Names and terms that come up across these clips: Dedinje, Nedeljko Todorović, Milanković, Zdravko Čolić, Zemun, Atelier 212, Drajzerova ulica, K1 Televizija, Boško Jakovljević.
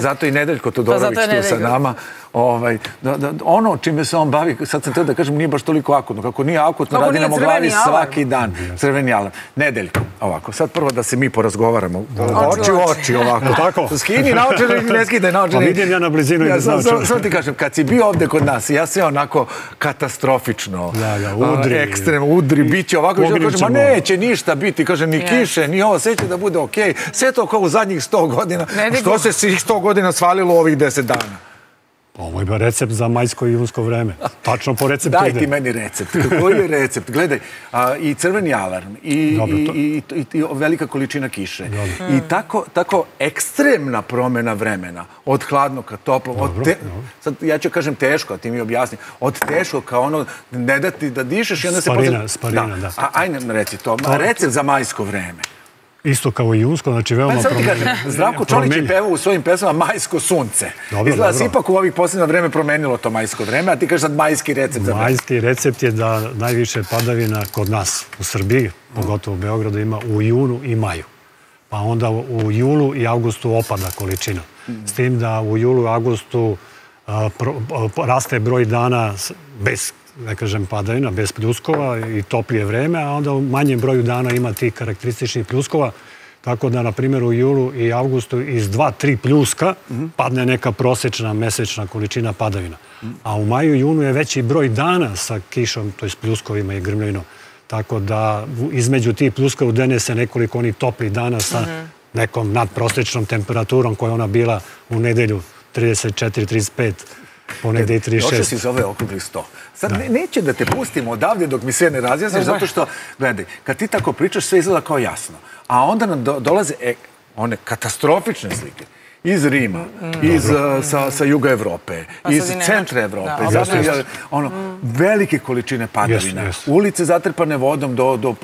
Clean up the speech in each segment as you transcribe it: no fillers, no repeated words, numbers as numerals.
Zato i Nedeljko Todorović tu sa nama. Ono čime se on bavi, sad sam treba da kažem, nije baš toliko akutno. Kako nije akutno, radi nam u glavi svaki dan. Crveni alarm. Nedeljko, ovako, sad prvo da se mi porazgovaramo. Oči u oči, ovako. Skini naočare, ne skidaj naočare. Pa vidim ja na blizinu i bez naočara. Sad ti kažem, kad si bio ovde kod nas, ja se onako katastrofično, ekstremno, udri, bit će ovako. Ma neće ništa biti, kažem, ni kiše, ni ovo, sve će da bude okej. Sve to kao u zadnjih 100 godina. Što se svih 100 godina svalilo u ovih 10 dana? Ovo je recept za majsko i junsko vreme. Tačno po receptu ide. Daj ti meni recept. Koji je recept? Gledaj, i crveni alarm, i velika količina kiše, i tako ekstremna promjena vremena, od hladnog ka toplom, sad ja ću kažem teško, a ti mi objasni, od teško ka ono, ne da ti da dišeš i onda se... Sparina, da. Ajde nam reci to, recept za majsko vreme. Isto kao i junsko, znači veoma promenljivo. Zdravko Čolić je pevao u svojim pesmama Majsko sunce. Izgleda se ipak u ovih posljednje vreme promenilo to majsko vreme, a ti kažeš sad majski recept. Majski recept je da najviše padavina kod nas u Srbiji, pogotovo u Beogradu, ima u junu i maju. Pa onda u julu i avgustu opada količina. S tim da u julu i avgustu raste broj dana bez, da kažem, padavina, bez pljuskova i toplije vreme, a onda u manjem broju dana ima tih karakterističnih pljuskova, tako da, na primjer, u julu i avgustu iz 2-3 pljuska padne neka prosečna mesečna količina padavina. A u maju i junu je veći broj dana sa kišom, to je s pljuskovima i grmljavinom, tako da između tih pljuska udene se nekoliko onih toplih dana sa nekom nadprosečnom temperaturom koja je ona bila u nedelju 34-35. Ponegde i 36. Došao si iz ove okrugli 100. Sad neće da te pustimo odavde dok mi sve ne razjasniš, zato što, gledaj, kad ti tako pričaš, sve izgleda kao jasno. A onda nam dolaze one katastrofične slike. Iz Rima, sa juga Evrope, iz centra Evrope. Velike količine padavina. Ulice zatrpane vodom do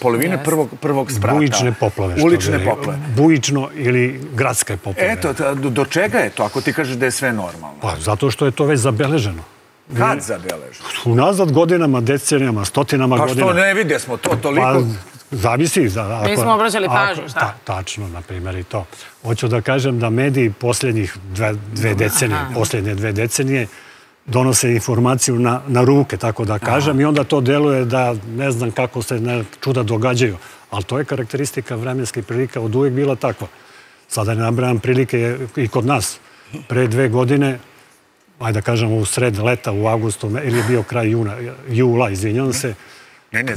polovine prvog sprata. Bujične poplave. Bujično ili gradske poplave. Eto, do čega je to ako ti kažeš da je sve normalno? Pa zato što je to već zabeleženo. Kad zabeleženo? Unazad godinama, decenijama, stotinama godina. Pa što ne vide smo to toliko... Zavisi. Mi smo obraćali pažnju, šta? Tačno, na primjer, i to. Hoću da kažem da mediji posljednje dve decenije donose informaciju na ruke, tako da kažem, i onda to deluje da ne znam kako se čuda događaju. Ali to je karakteristika vremenskih prilika od uvijek bila takva. Sada ne nabrajam prilike i kod nas. Pre 2 godine, ajde da kažem u sred leta, u avgustu, ili je bio kraj jula, izvinjam se,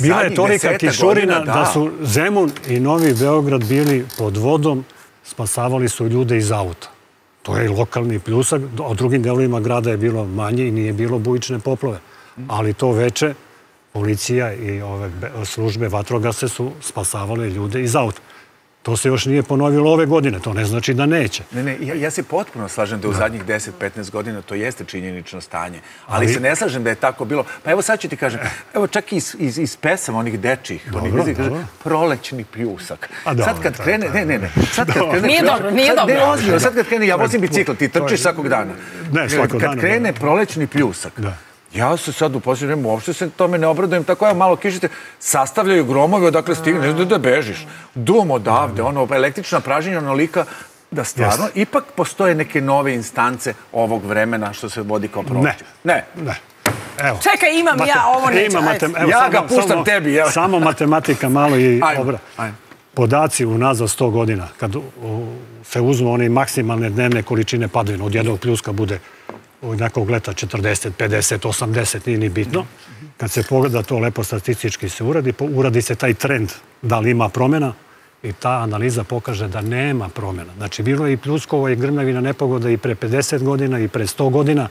bila je tolika kišorina da su Zemun i Novi Beograd bili pod vodom, spasavali su ljude iz auta. To je lokalni pljusak, a drugim delovima grada je bilo manje i nije bilo bujične poplave. Ali to veče policija i službe vatrogasne su spasavali ljude iz auta. To se još nije ponovilo ove godine, to ne znači da neće. Ne, ja se potpuno slažem da u zadnjih 10-15 godina to jeste činjenično stanje, ali se ne slažem da je tako bilo. Pa evo sad ću ti kažem, evo čak i iz pesama onih dečih, prolećni pljusak. Sad kad krene, ne, sad kad krene... Nije dobro, nije dobro. Sad kad krene, ja vozim bicikl, ti trčiš svakog dana. Ne, svakog dana. Kad krene prolećni pljusak... Ja se sad u posljednje vreme uopšte se tome ne obradujem, tako je malo kišite, sastavljaju gromove odakle stigne, ne znam da bežiš. Dum odavde, ono, električna pražnja onolika, da stvarno, ipak postoje neke nove instance ovog vremena što se vodi kao proleće. Ne. Čekaj, imam ja ovo neće. Ja ga puštam tebi. Samo matematika malo i obra. Podaci unazad 100 godina, kad se uzmu one maksimalne dnevne količine padavina, od jednog pljuska bude od nekog leta 40, 50, 80, nije ni bitno. Kad se pogleda to lepo statistički se uradi se taj trend da li ima promjena i ta analiza pokaže da nema promjena. Znači, bilo je i pljuskovo i grmljavina nepogoda i pre 50 godina i pre 100 godina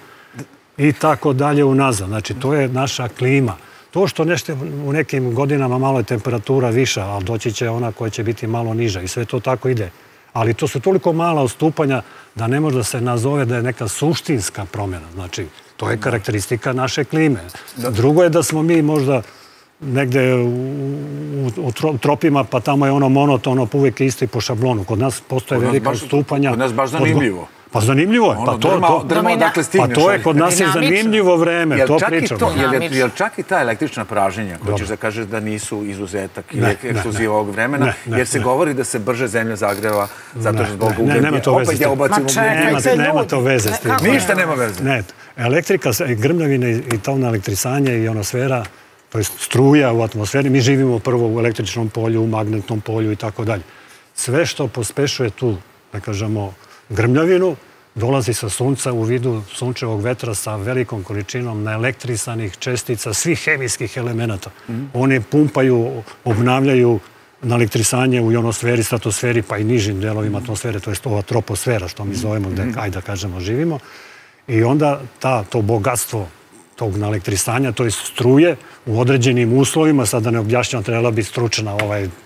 i tako dalje unazad. Znači, to je naša klima. To što nešto u nekim godinama malo je temperatura viša, ali doći će ona koja će biti malo niža i sve to tako ide. Ali to su toliko mala odstupanja da ne može da se nazove da je neka suštinska promjena. Znači, to je karakteristika naše klime. Drugo je da smo mi možda negde u tropima, pa tamo je ono monotono, uvijek isto i po šablonu. Kod nas postoje velika odstupanja. Kod nas baš zanimljivo. Pa zanimljivo je. Pa to je kod nas je zanimljivo vreme, to pričamo. Jel čak i ta električna pražnjenja, koja ćeš da kažeš da nisu izuzetak ili ekskluziva ovog vremena, jer se govori da se brže zemlja zagreva zato što zbog ugljenja. Opet ja obacim ugljenje. Nema to veze s tim. Ništa nema veze. Ne, elektrika, grmljavine i tovna elektrisanja i ionosfera, to je struja u atmosferi, mi živimo prvo u električnom polju, u magnetnom polju i tako dalje. Sve što pospešuje tu, da kažemo, grmljavinu, dolazi sa sunca u vidu sunčevog vetra sa velikom količinom naelektrisanih čestica svih hemijskih elemenata. One pumpaju, obnavljaju naelektrisanje u ionosferi, stratosferi, pa i nižim delovima atmosfere, to je ova troposfera što mi zovemo, ajde da kažemo, živimo. I onda to bogatstvo tog naelektrisanja, to je struje u određenim uslovima, sad da ne objašnjam, trebala bi stručna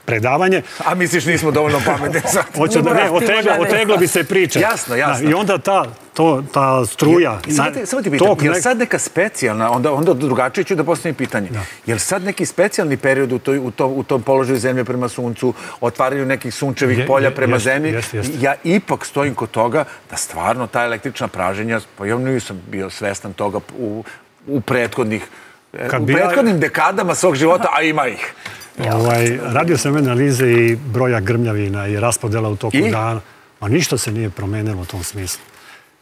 predavanje. A misliš nismo dovoljno pametni sad? Oteglo bi se priča. Jasno, jasno. I onda ta struja... Samo ti pitam, je li sad neka specijalna, onda drugačije ću da postavim pitanje, je li sad neki specijalni period u tom položaju zemlje prema suncu, otvaraju nekih sunčevih polja prema zemlji? Ja ipak stojim kod toga da stvarno ta električna praženja, pa ja nisam bio svestan toga u prethodnim dekadama svog života, a ima ih. Radio sam analize i broja grmljavina i raspodela u toku dana. Ma ništa se nije promenilo u tom smislu.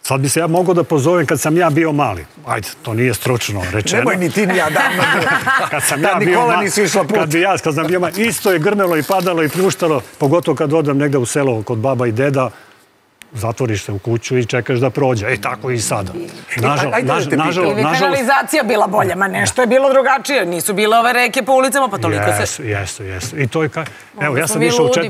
Sad bi se ja mogao da pozovem kad sam ja bio mali. Ajde, to nije stručno rečeno. Nemoj ni ti ni ja davno. Kad Nikola nisi išla put. Kad sam bio mali, isto je grmelo i padalo i pljuštalo, pogotovo kad odem negde u selo kod baba i deda, zatvoriš se u kuću i čekaš da prođe. E, tako i sada. Ili kanalizacija bila bolja, ma nešto je bilo drugačije. Nisu bile ove reke po ulicama, pa toliko se... Jesu. I to je kaj... Evo,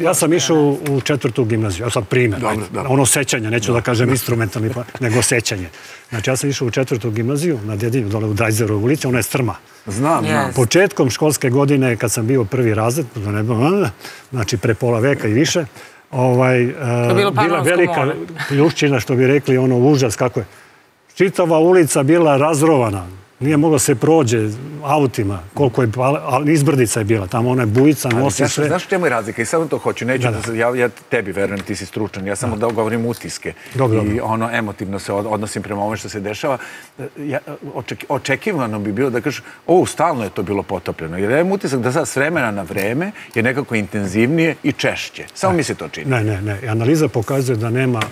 ja sam išao u 4. gimnaziju. Evo sad primjer. Ono sećanje, neću da kažem instrumentalni, nego sećanje. Znači, ja sam išao u 4. gimnaziju na Dedinju, dole u Drajzerovoj ulici, ona je strma. Znam. Početkom školske godine, kad sam bio prvi razred, znači pre pola veka i više, bila velika pljuščina, što bi rekli, ono užas kako je. Čitava ulica bila razrovana, nije moglo se prođe autima, koliko je, ali izbrdica je bila, tamo ona je bujica, nosi sve. Znaš što je moj razlika i samo to hoću, neću da, ja tebi verujem, ti si stručan, ja samo da govorim utiske i ono emotivno se odnosim prema ovome što se dešava. Očekivano bi bilo da kažeš, stalno je to bilo potopljeno, jer ja imam utisak da sad s vremena na vreme je nekako intenzivnije i češće. Samo mi se to čini. Ne, analiza pokazuje da nema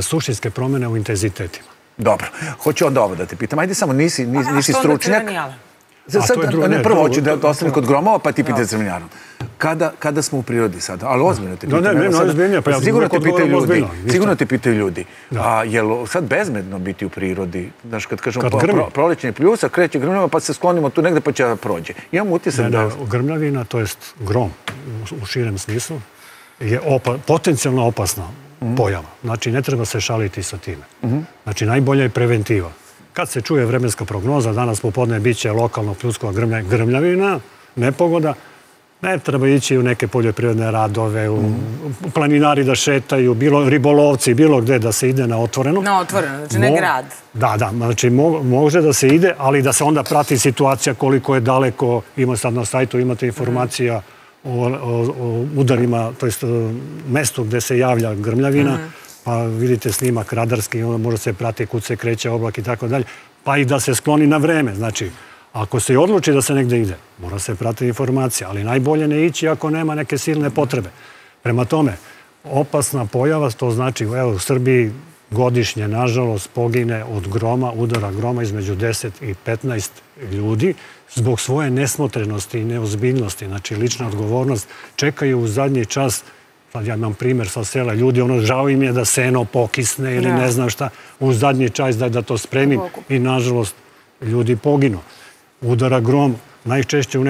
suštinske promene u intenzitetima. Dobro, hoću onda ovo da te pitam. Ajde samo, nisi stručnjak. Prvo hoću da ostavim kod gromova, pa ti pitaj crvenjarom. Kada smo u prirodi sada? Ali ozbiljno te pitaju. Sigurno te pitaju ljudi. Je li sad bezmedno biti u prirodi? Znaš, kad kažemo prolećenje pljusak, kreće grmljava, pa se sklonimo tu negde, pa će prođe. Imam utisak da... Grmljavina, to jest grom, u širem smislu, je potencijalno opasna pojava. Znači, ne treba se šaliti sa time. Znači, najbolja je preventiva. Kad se čuje vremenska prognoza, danas popodne biće lokalno pljuskova grmljavina, nepogoda, ne treba ići u neke poljoprivredne radove, u planinari da šetaju, bilo ribolovci, bilo gde da se ide na otvoreno. Na otvoreno, znači ne grad. Da, znači može da se ide, ali da se onda prati situacija koliko je daleko, ima sad na sajtu, imate informacija o udarima, to jest mestu gde se javlja grmljavina, pa vidite snimak radarski, onda može se prati kud se kreće oblak i tako dalje, pa i da se skloni na vreme. Znači, ako se odluči da se negde ide, mora se pratiti informacija, ali najbolje ne ići ako nema neke silne potrebe. Prema tome, opasna pojava, to znači, evo, u Srbiji godišnje, nažalost, pogine od groma, udara groma između 10 i 15 ljudi zbog svoje nesmotrenosti i neozbiljnosti, znači lična odgovornost, čekaju u zadnji čas, sad ja imam primer sa sela, ljudi, ono, žao im je da seno pokisne ili ne znam šta, u zadnji čas da to spremim i, nažalost, ljudi poginu. Udara grom najčešće u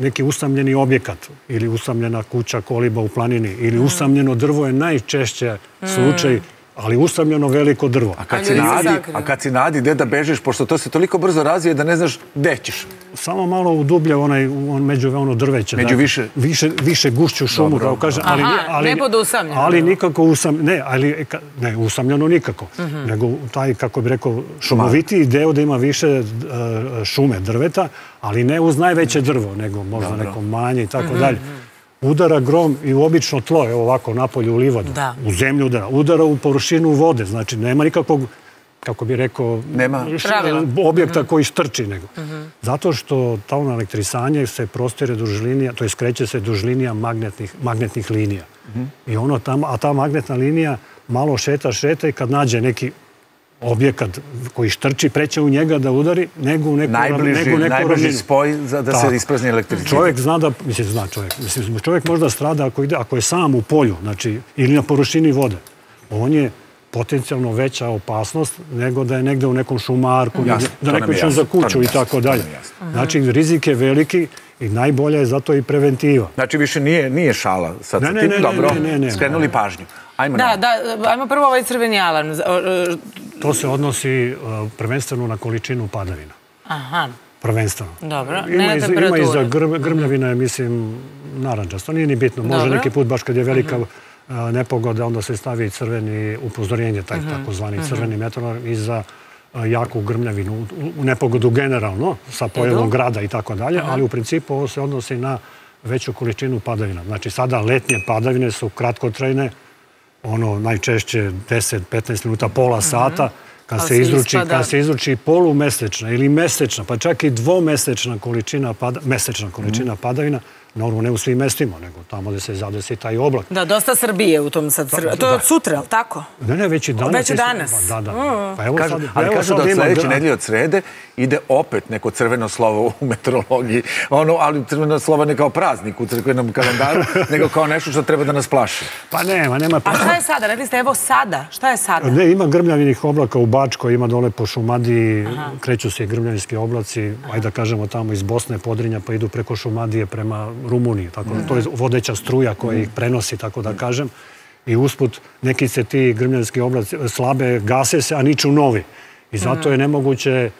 neki usamljeni objekat ili usamljena kuća, koliba u planini ili usamljeno drvo je najčešće slučaj, ali usamljeno veliko drvo. A kad si nadi, gde da bežiš, pošto to se toliko brzo razvije da ne znaš gde ćeš? Samo malo udublja među ono drveće. Među više gušću šumu, kao kažem. Aha, ne pod usamljeno. Ali nikako usamljeno, ne usamljeno nikako, nego taj, kako bih rekao, šumovitiji deo da ima više šume drveta, ali ne uz najveće drvo, nego možda neko manje i tako dalje. udara grom i u obično tlo, evo ovako napolje u livadu, u zemlju udara, udara u površinu vode, znači nema nikakvog, kako bi rekao, objekta koji štrči nego. Zato što talno elektrisanje se prostire duž linija, to je skreće se duž linija magnetnih linija. A ta magnetna linija malo šeta i kad nađe neki objekat koji štrči, preće u njega da udari, nego u neku ravninu. Najbliži spoj da se isprazni električni. Čovjek zna da, mislim, zna čovjek. Mislim, čovjek možda strada ako je sam u polju, znači, ili na površini vode. On je potencijalno veća opasnost nego da je negde u nekom šumarku, da neko će za kuću i tako dalje. Znači, rizik je veliki i najbolja je zato i preventiva. Znači, više nije šala. Sad ste ti dobro skrenuli pažnju. Ajmo prvo ovaj crveni alarm. To se odnosi prvenstveno na količinu padavina. Aha. Prvenstveno. Dobro. Ima i za grmljavina, mislim, naranđasto. Nije ni bitno. Može neki put, baš kad je velika nepogoda, onda se stavi crveni upozorenje, takozvani crveni meteor, i za jaku grmljavinu, u nepogodu generalno, sa pojavom grada i tako dalje, ali u principu ovo se odnosi na veću količinu padavina. Znači, sada letnje padavine su kratkotrajne, ono najčešće 10-15 minuta, pola sata, kad se izruči polumesečna ili mesečna, pa čak i dvomesečna količina padavina, normalno ne u svim mestima, nego tamo gde se zadesi taj oblak. Da, dosta Srbije u tom sad. To je od sutra, ali tako? Ne, već i danas. Već i danas. Da, da. Ali kažu da od sledeće nedelje, od srede, ide opet neko crveno slovo u meteorologiji. Ali crveno slovo ne kao praznik u crkvenom kalendaru, nego kao nešto što treba da nas plaši. Pa nema. A šta je sada? Rekli ste, evo sada. Šta je sada? Ne, ima grmljavinih oblaka u Bačkoj, ima dole po Šumadiji, kreću se i grmljavinski oblaci, ajde da kažemo tamo iz Bosne, Podrinja, pa idu preko Šumadije prema Rumunije, tako da to je vodeća struja koja ih prenosi, tako da kažem. I usput, neki se ti grmljanski oblaci slabe, gase se, a niču novi. I zato je nemoguće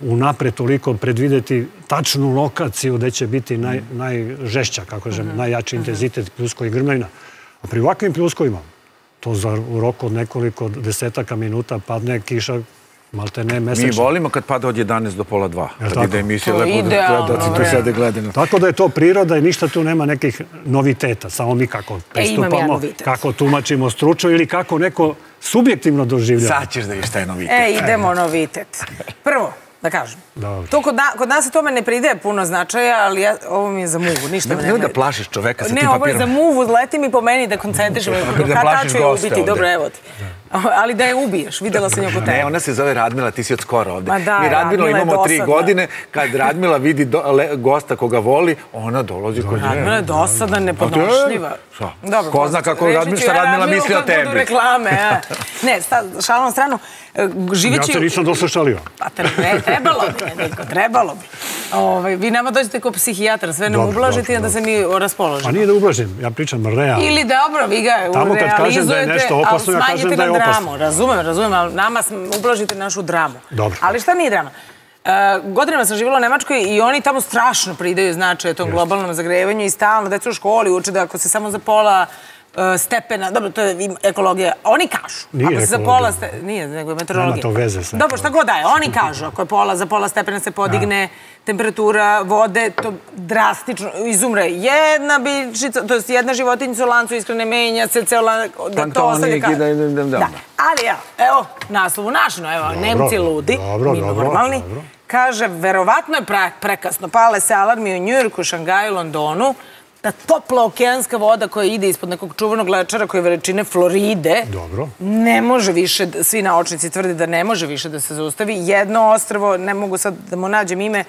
unapred toliko predvideti tačnu lokaciju gde će biti najžešća, kako kažem, najjači intenzitet pljuskova i grmljavina. A pri ovakvim pljuskovima, to u roku od nekoliko desetaka minuta padne kiša, mi volimo kad pada od 11 do pola 2. To je idealno. Tako da je to priroda i ništa tu nema nekih noviteta. Samo mi kako pristupamo, kako tumačimo stručno ili kako neko subjektivno doživljava. Sad ćeš da viš šta je novitet. Idemo novitet. Prvo, da kažem. Kod nas se tome ne pridaje puno značaja, ali ovo mi je za muvu. Nemoj da plašiš čoveka sa tim papirom. Ne, ovo je za muvu. Leti mi po meni da koncentrišem. Kada ću je ubiti? Dobro, evo ti. Ali da je ubiješ, videla sam joj po tebe. Ne, ona se zove Radmila, ti si od skoro ovde. Mi Radmila imamo 3 godine, kad Radmila vidi gosta koga voli, ona dolazi kod njega. Radmila je dosadna, nepodnošljiva. Ko zna kako Radmila misli o tebi. Ne, šalom na stranu. Ja se nisam dosta šalio. Trebalo bi. Vi nama dođete kao psihijatar, sve nam ublažite i onda se mi raspoložimo. A nije da ublažim, ja pričam realno. Ili dobro, vi ga realizujete, ali smanjite nam dramu. Razumem, ali nama ublažite našu dramu. Ali šta nije drama? Godinama sam živjela u Nemačkoj i oni tamo strašno pridaju značaje tom globalnom zagrevanju i stalno deca u školi uče da ako se samo za pola stepena, dobro, to je ekologija, oni kažu. Nije ekologija. Nije, nego je meteorologija. Nema to veze sa ekologijom. Dobro, šta god daje, oni kažu, ako je za pola stepena se podigne temperatura vode, to drastično izumre. Jedna biljčica, to je jedna životinjica u lancu, iskreno menja se, ceo lancu, da to ostavlja kažu. Ali ja, evo, naslovu našeno, evo, Nemci ludi, mi normalni, kaže, verovatno je prekasno, pale se alarmi u Njujorku, Šangaju, Londonu, da topla okeanska voda koja ide ispod nekog čuvenog lečara koja je veličine Floride ne može više, svi naučnici tvrde da ne može više da se zaustavi. Jedno ostrvo, ne mogu sad da mu nađem ime,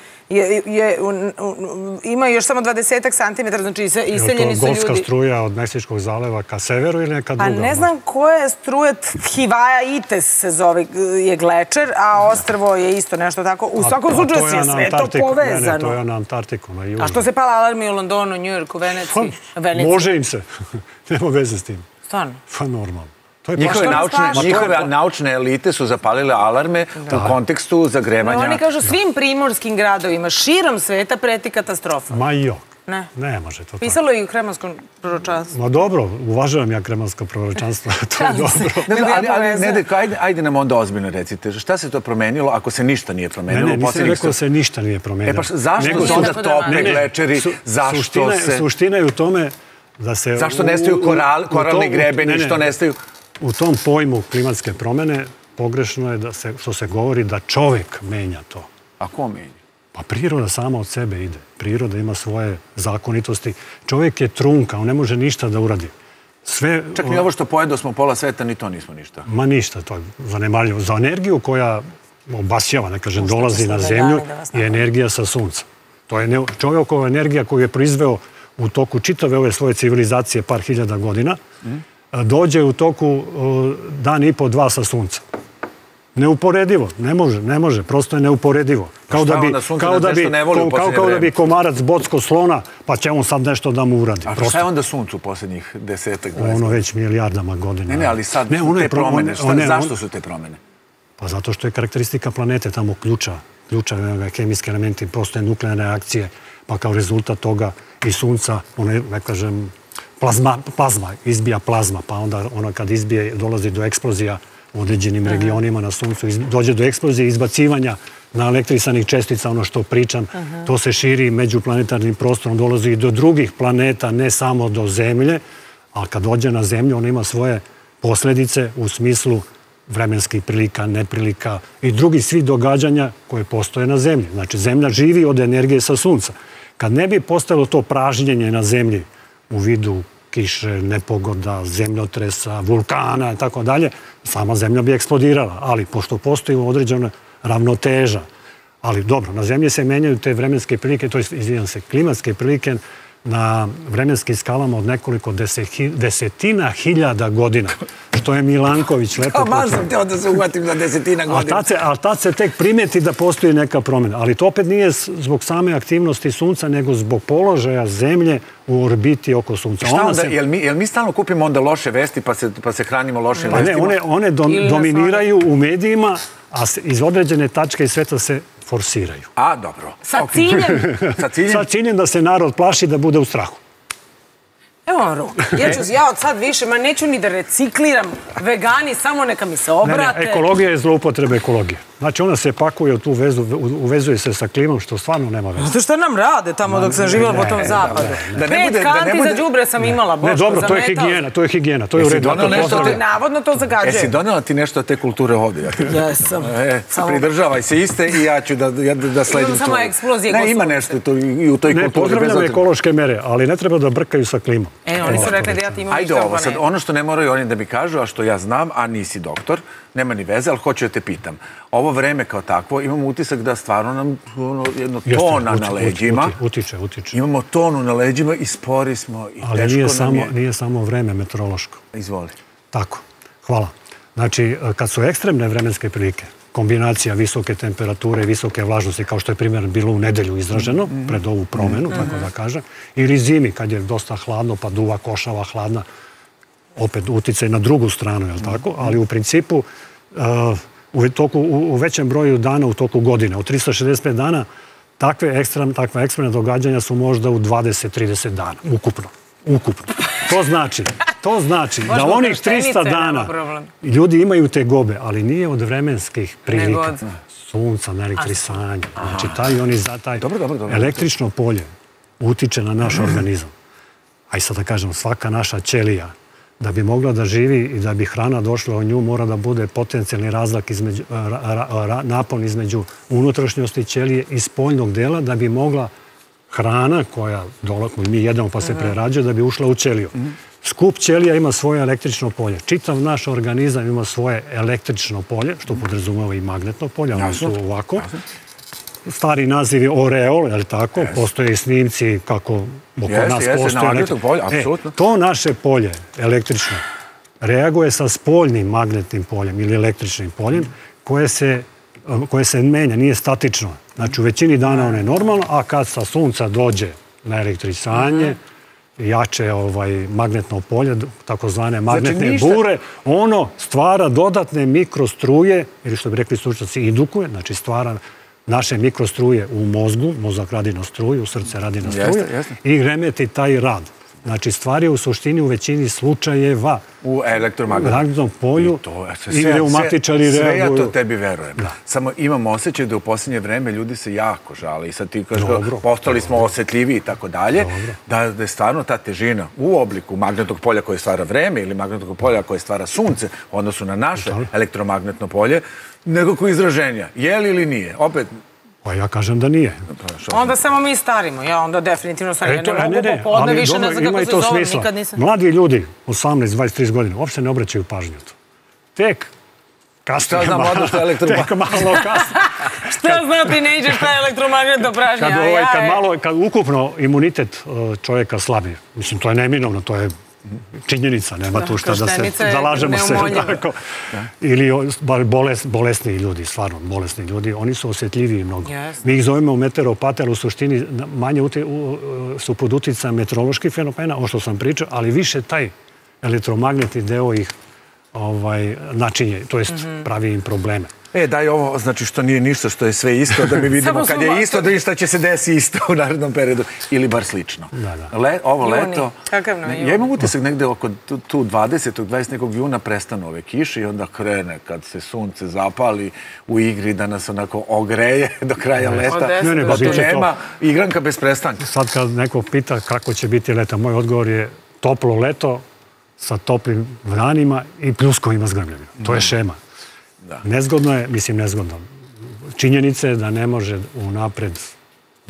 ima još samo 20 centimetra, znači iseljeni su ljudi. Je to golfska struja od Meksičkog zaleva ka severu ili neka druga? Pa ne znam koje struje, Hivaja Ites se zove, je glečer, a ostrvo je isto nešto tako. U svakom slučaju sve to povezano. Ne, to je na Antarktiku. A što se pala alarmi u Londonu, Njujorku, Veneciji? Može im se. Nema veze s tim. Stvarno? Pa normalno. Njihove naučne elite su zapalile alarme u kontekstu zagrevanja. Oni kažu svim primorskim gradovima širom sveta preti katastrofa. Ma jok. Ne. Ne može to tako. Pisalo je i u Kremanskom proročanstvu. Ma dobro, uvažavam ja Kremansko proročanstvo, to je dobro. Ali Nedeljko, ajde nam onda ozbiljno recite, šta se to promenilo ako se ništa nije promenilo? Ne, nisam rekao da se ništa nije promenilo. E pa zašto su onda topne glečeri, zašto se... Suština je u tome da se... Zašto nestaju koralni grebeni, što nestaju... U tom pojmu klimatske promene pogrešno je što se govori da čovek menja to. A ko menja? Pa priroda sama od sebe ide. Priroda ima svoje zakonitosti. Čovjek je trunka, on ne može ništa da uradi. Čak i ovo što pojedo smo pola sveta, ni to nismo ništa. Ma ništa, to je zanemarljivo. Za energiju koja obasjava, ne kažem, dolazi na zemlju, je energija sa sunca. To je čovjekova energija koju je proizveo u toku čitave ove svoje civilizacije par hiljada godina, dođe u toku dan i po dva sa sunca. Neuporedivo, ne može, prosto je neuporedivo. Kao da bi komarac bocko slona, pa će on sad nešto da mu uradi. A šta je onda suncu u posljednjih 10-20? Ono već milijardama godina. Ne, ali sad te promene, zašto su te promene? Pa zato što je karakteristika planete tamo ključa, hemijski elementi, prosto je nuklearne reakcije, pa kao rezultat toga i sunca, ono je, ne kažem, plazma, izbija plazma, pa onda ono kad izbije dolazi do eksplozija u određenim regionima na suncu, dođe do eksplozije, izbacivanja na elektrisanih čestica, ono što pričam, to se širi međuplanetarnim prostorom, dolazi i do drugih planeta, ne samo do Zemlje, ali kad dođe na Zemlju, ona ima svoje posledice u smislu vremenskih prilika, neprilika i drugih svih događanja koje postoje na Zemlji. Znači, Zemlja živi od energije sa sunca. Kad ne bi postalo to pražnjenje na Zemlji u vidu kiše, nepogoda, zemljotresa, vulkana i tako dalje, sama zemlja bi eksplodirala, ali pošto postoji određena ravnoteža. Ali dobro, na zemlji se menjaju te vremenske prilike, to izvinjam se, klimatske prilike na vremenskim skalama od nekoliko desetina hiljada godina, što je Milanković lepo počeo. Kao mazam te onda se uhvatim na desetina godina. Ali tad se tek primeti da postoji neka promjena. Ali to opet nije zbog same aktivnosti sunca, nego zbog položaja zemlje u orbiti oko sunca. Jel mi stalno kupimo onda loše vesti pa se hranimo lošim vestima? Ne, one dominiraju u medijima, a iz određene tačke sveta se forsiraju. A, dobro. Sa ciljem da se narod plaši, da bude u strahu. Evo vam ruku. Ja od sad više, ma neću ni da recikliram vegani, samo neka mi se obrate. Ne, ekologija je zloupotreba ekologije. Znači, ona se pakuje u tu vezu, uvezuje se sa klimom, što stvarno nema veze. Zato što nam rade tamo dok sam živjela po tom zapadu. 5 kanti za đubre sam imala, Boško, za metal. Ne, dobro, to je higijena, to je u redu. Navodno to zagađuje. Jesi donela ti nešto od te kulture ovdje? Jesam. Pridržavaj se iste i ja ću da sledim to. Samo eksplozije. Ne, ima nešto i u toj kulturi. Ne, pozdravljamo ekološke mere, ali ne treba da brkaju sa klimom. E, oni su rekli da ja ti imam ništa u planetu. Ono što ne moraju oni da mi kažu, a što ja znam, a nisi doktor, nema ni veze, ali hoću da te pitam. Ovo vreme kao takvo, imamo utisak da stvarno nam jedno tona na leđima. Utiče. Imamo tonu na leđima i spori smo i teško nam je. Ali nije samo vreme meteorološko. Izvoli. Tako, hvala. Znači, kad su ekstremne vremenske prilike, kombinacija visoke temperature i visoke vlažnosti, kao što je primjer bilo u nedelju izraženo, pred ovu promenu, tako da kažem, ili zimi, kad je dosta hladno, pa duva košava hladna, opet uticaj na drugu stranu, je li tako? Ali u principu, u većem broju dana u toku godine, od 365 dana, takve ekstremne događanja su možda u 20-30 dana, ukupno. To znači da onih 300 dana ljudi imaju te gobe, ali nije od vremenskih prilika, sunca, elektrisanja, znači taj električno polje utiče na naš organizam. A i sad da kažem, svaka naša ćelija, da bi mogla da živi i da bi hrana došla u nju, mora da bude potencijalni napon između unutrašnjosti ćelije i spoljnog dela, da bi mogla hrana koja mi jedemo pa se prerađuje, da bi ušla u ćeliju. Skup ćelija ima svoje električno polje. Čitav naš organizam ima svoje električno polje, što podrazumeva i magnetno polje, ali su ovako. Stari naziv je oreol, je li tako? Postoje i snimci kako oko nas postoje. To naše polje, električno, reaguje sa spoljnim magnetnim poljem ili električnim poljem koje se menja, nije statično. Znači, u većini dana ono je normalno, a kad sa sunca dođe na elektrisanje, jače magnetno polje, takozvane magnetne bure, ono stvara dodatne mikrostruje, ili što bi rekli stručnjaci, indukuje, znači stvara naše mikrostruje u mozgu, mozak radi na struju, srce radi na struju i remeti taj rad. Znači, stvar je u suštini u većini slučajeva u elektromagnetnom polju i reumatičari reaguju. Sve ja to tebi verujem. Samo imam osjećaj da u posljednje vreme ljudi se jako žale i sad ti kažeš postali smo osjetljiviji i tako dalje, da je stvarno ta težina u obliku magnetnog polja koje stvara vreme ili magnetnog polja koje stvara sunce u odnosu na naše elektromagnetno polje nekako izraženja. Je li ili nije? Opet, pa ja kažem da nije. Onda samo mi starimo, ja onda definitivno sam ja ne mogu popodne, više ne znam kako se zovem, nikad nisam. Mladi ljudi, 18, 23 godine, uopšte ne obraćaju pažnju tu. Tek kasnije, tek malo kasnije. Šta zna tinejdžer šta je elektromagnetno pražnja? Kad ukupno imunitet čovjeka slabi, mislim to je neminovno, to je činjenica, nema tu šta da se zalažemo se. Ili bolesni ljudi, stvarno bolesni ljudi, oni su osjetljiviji mnogo. Mi ih zovemo meteoropate, ali u suštini manje su pod uticajem meteoroloških fenomena, ovo što sam pričao, ali više taj elektromagnetni deo ih načinje, to jest pravi im probleme. E, daj ovo, znači što nije ništa, što je sve isto, da mi vidimo kad je isto, da ništa će se desiti isto u narednom periodu. Ili bar slično. Ovo leto, ja imam utisak negde oko tu 20. juna prestanu ove kiše i onda krene kad se sunce zapali u igri da nas onako ogreje do kraja leta. Da tu nema igranka bez prestanka. Sad kad neko pita kako će biti leta, moj odgovor je toplo leto sa toplim danima i pljuskovima s grmljavima. To je šema. Nezgodno je, mislim nezgodno. Činjenica je da ne može unapred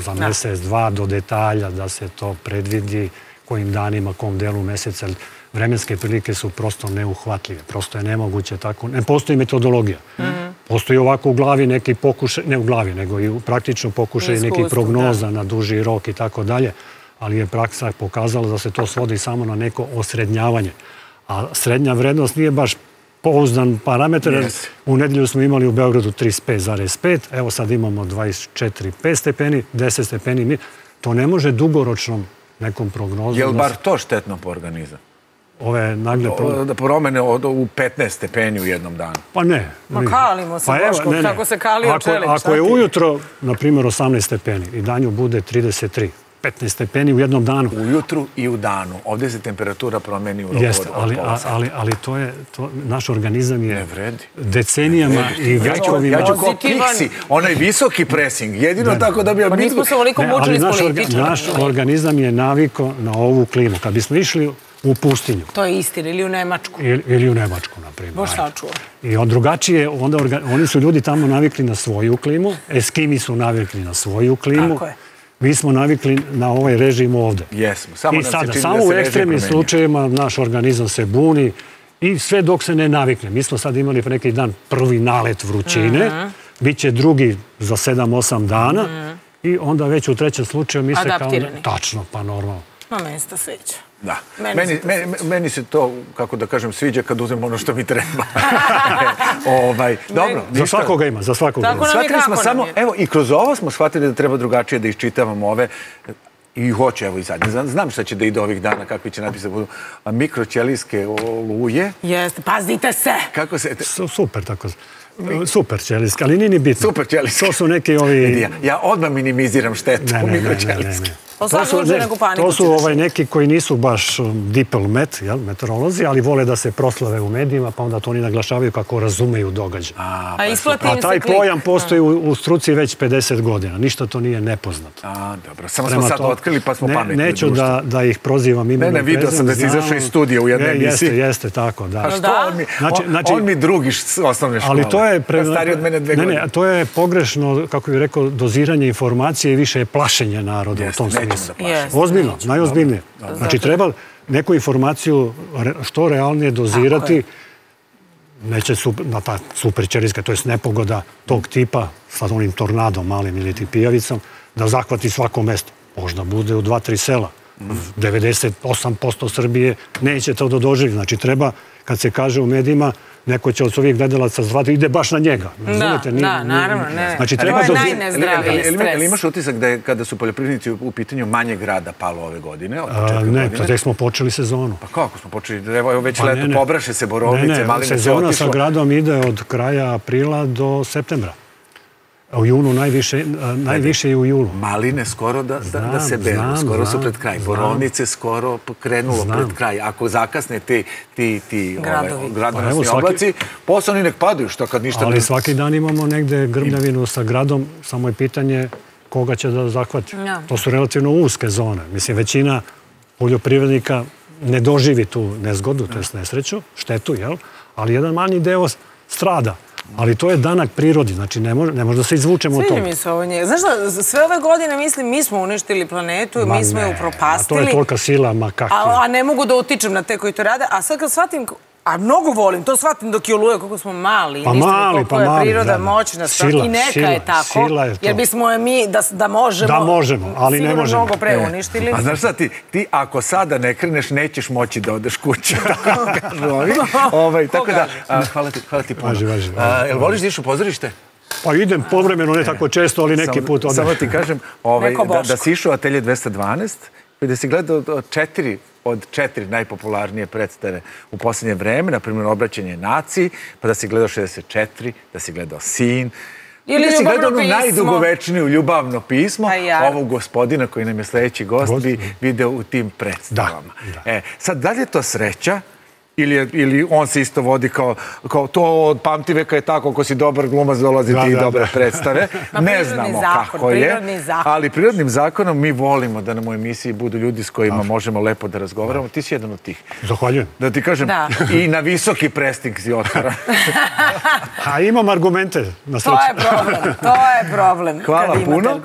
za mesec, dva do detalja da se to predvidi kojim danima, kom delu meseca. Vremenske prilike su prosto neuhvatljive. Prosto je nemoguće tako. Ne postoji metodologija. Postoji ovako u glavi neki pokušaj, ne u glavi, nego i praktično pokušaj nekih prognoza na duži rok i tako dalje. Ali je praksa pokazala da se to svodi samo na neko osrednjavanje. A srednja vrednost nije baš pouzdan parametar. U nedelju smo imali u Beogradu 35,5, evo sad imamo 24,5 stepeni, 10 stepeni. To ne može dugoročnom nekom prognozom. Je li bar to štetno po organizam? Ove nagle promene u 15 stepeni u jednom danu. Pa ne. Ma kalimo se, Boško, kako se kalio čelič. Ako je ujutro, na primjer, 18 stepeni i danju bude 33, 15 stepeni u jednom danu. Ujutru i u danu. Ovdje se temperatura promeni u roku od pola sata. Ali to je, naš organizam je decenijama i vekovima. Ja ću kao Piksi, onaj visoki presing, jedino tako da bi ja bitko. Ali naš organizam je naviko na ovu klimu. Kad bismo išli u pustinju. To je istina, ili u Nemačku. Ili u Nemačku, na primjer. Boš sačuo. I drugačije, oni su ljudi tamo navikli na svoju klimu, Eskimi su navikli na svoju klimu. Tako je. Mi smo navikli na ovaj režim ovde. Jesmo. I sada, samo u ekstremnim slučajima naš organizam se buni i sve dok se ne navikne. Mi smo sad imali neki dan prvi nalet vrućine, bit će drugi za 7-8 dana i onda već u trećem slučaju mi se kao... Tačno, pa normalno. Ma meni se to sviđa. Da. Meni se to, kako da kažem, sviđa kad uzem ono što mi treba. Dobro. Za svakoga ima, za svakoga ima. Shvatili smo samo, evo i kroz ovo smo shvatili da treba drugačije da iščitavamo ove i hoće, evo i zadnje. Znam šta će da ide ovih dana, kakvi će napisa budu mikroćelijske oluje. Jeste, pazite se! Kako se... Super, tako se. Super ćelijske, ali nije ni bitno. Super ćelijske. To su neki ovi... Ja odmah minimiziram štetu mikroćelijske. To su neki koji nisu baš diplomat, meteorolozi, ali vole da se proslave u medijima, pa onda to oni naglašavaju kako razumeju događaj. A taj pojam postoji u struci već 50 godina. Ništa to nije nepoznato. Dobro, samo smo sad otkrili pa smo pametni. Neću da ih prozivam imenom. Ne, vidio sam da si izašao iz studija u jednoj emisiji. Jeste, tako, da. A što on mi drugi osnovne škole? Ali to je... Stariji od mene 2 godine. Ne, to je pogrešno, kako bih rekao, doziranje informacije i više je plašenje naroda u tom smislu. Ozbiljno, najozbiljnije. Znači, treba neku informaciju što realnije dozirati, neće na ta superćelijska, to je nepogoda tog tipa, sa onim tornadom malim ili ti pijavicom, da zahvati svako mesto. Možda bude u 2-3 sela. 98% Srbije neće to da doživi. Znači, treba, kad se kaže u medijima, neko će od svojih gledalaca zvati, ide baš na njega. Da, naravno, ne. Znači, treba dozirati. To je najnezdraviji stres. Ili imaš utisak da je, kada su poljoprivrednici u pitanju manje grada palo ove godine? Ne, tek smo počeli sezonu. Pa kako smo počeli? Evo već leto pobraše se borovnice, maline se otišlo. Sezona sa gradom ide od kraja aprila do septembra. U junu najviše je u julu. Maline skoro da se beru, skoro su pred kraj. Borovnice skoro krenulo pred kraj. Ako zakasne ti gradonosni oblaci, posao ni nek padaju. Ali svaki dan imamo negde grmljavinu sa gradom, samo je pitanje koga će da zahvati. To su relativno uske zone. Mislim, većina poljoprivrednika ne doživi tu nezgodu, to je nesreću, štetu, jel? Ali jedan manji deo strada. Ali to je danak prirodi, znači ne može da se izvučemo od toga. Sviđa mi se ovo njega. Znaš šta, sve ove godine, mislim, mi smo uništili planetu, mi smo je upropastili. A to je tolika sila, ma kakvi. A ne mogu da utičem na te koji to rade. A sad kad shvatim, a mnogo volim, to shvatim dok je oluje, koliko smo mali. Pa mali, pa mali. Koliko je priroda moćna. I neka je tako. Jer bismo je mi, da možemo. Da možemo, ali ne možemo. Sigurno mnogo preuništili. A znaš šta, ti ako sada ne kreneš, nećeš moći da odeš kuće. Tako da, hvala ti puno. Jel voliš da iš u pozorište? Pa idem povremeno, ne tako često, ali neki put odeš. Samo ti kažem, da si išao u Atelier 212, gde si gledao od četiri najpopularnije predstave u poslednje vreme, na primjer Obraćanje naciji, pa da si gledao 64, da si gledao Sin, da si gledao ono najdugovečniju Ljubavno pismo, ovog gospodina koji nam je sledeći gost bi video u tim predstavama. Sad, da li je to sreća? Ili on se isto vodi kao to od pamtiveka je tako, ako si dobar glumac dolazi ti dobre predstave. Ne znamo kako je, ali prirodnim zakonom mi volimo da nam u emisiji budu ljudi s kojima možemo lepo da razgovaramo. Ti si jedan od tih. Zahvaljujem. Da ti kažem, i na visoki pressing si otvara. A imam argumente na sreću. To je problem. Hvala puno.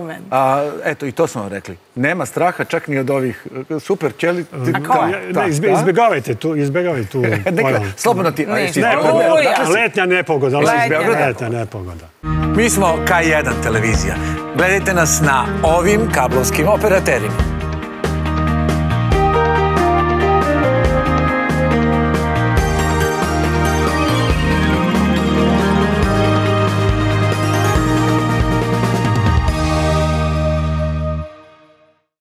Eto, i to smo vam rekli. Nema straha, čak ni od ovih super ćelija. Izbegavajte tu. Slobodno ti. Letnja nepogoda. Mi smo K1 Televizija. Gledajte nas na ovim kablovskim operaterima.